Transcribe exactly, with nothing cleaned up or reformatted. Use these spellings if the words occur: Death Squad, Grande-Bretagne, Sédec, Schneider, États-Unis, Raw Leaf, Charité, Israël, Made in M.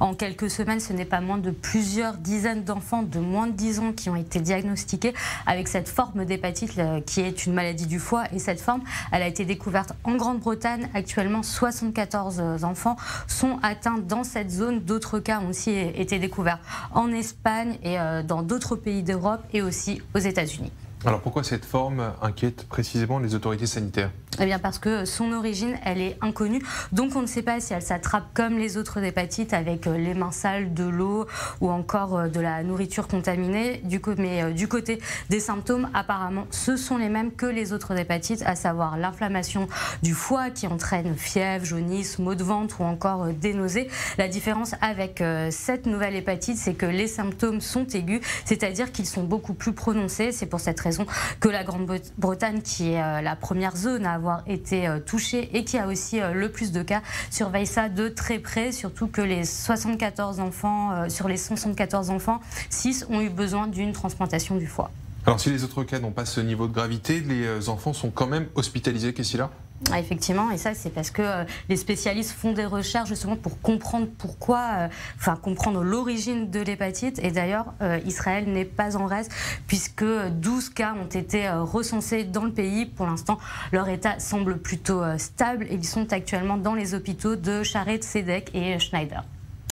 En quelques semaines, ce n'est pas moins de plusieurs dizaines d'enfants de moins de dix ans qui ont été diagnostiqués avec cette forme d'hépatite qui est une maladie du foie. Et cette forme, elle a été découverte en Grande-Bretagne. Actuellement, soixante-quatorze enfants sont atteints dans cette zone. D'autres cas ont aussi été découverts en Espagne et dans d'autres pays d'Europe et aussi aux États-Unis. Alors pourquoi cette forme inquiète précisément les autorités sanitaires ? Eh bien parce que son origine, elle est inconnue, donc on ne sait pas si elle s'attrape comme les autres hépatites avec les mains sales, de l'eau ou encore de la nourriture contaminée. Du coup, mais du côté des symptômes, apparemment, ce sont les mêmes que les autres hépatites, à savoir l'inflammation du foie qui entraîne fièvre, jaunisse, maux de ventre ou encore des nausées. La différence avec cette nouvelle hépatite, c'est que les symptômes sont aigus, c'est-à-dire qu'ils sont beaucoup plus prononcés. C'est pour cette raison que la Grande-Bretagne, qui est la première zone à avoir été touchée et qui a aussi le plus de cas, surveille ça de très près, surtout que les soixante-quatorze enfants, sur les soixante-quatorze enfants, six ont eu besoin d'une transplantation du foie. Alors si les autres cas n'ont pas ce niveau de gravité, les enfants sont quand même hospitalisés, Kessila ? Ah, effectivement, et ça c'est parce que euh, les spécialistes font des recherches justement pour comprendre pourquoi, euh, enfin comprendre l'origine de l'hépatite. Et d'ailleurs, euh, Israël n'est pas en reste puisque douze cas ont été euh, recensés dans le pays. Pour l'instant, leur état semble plutôt euh, stable et ils sont actuellement dans les hôpitaux de Charité, Sédec et Schneider.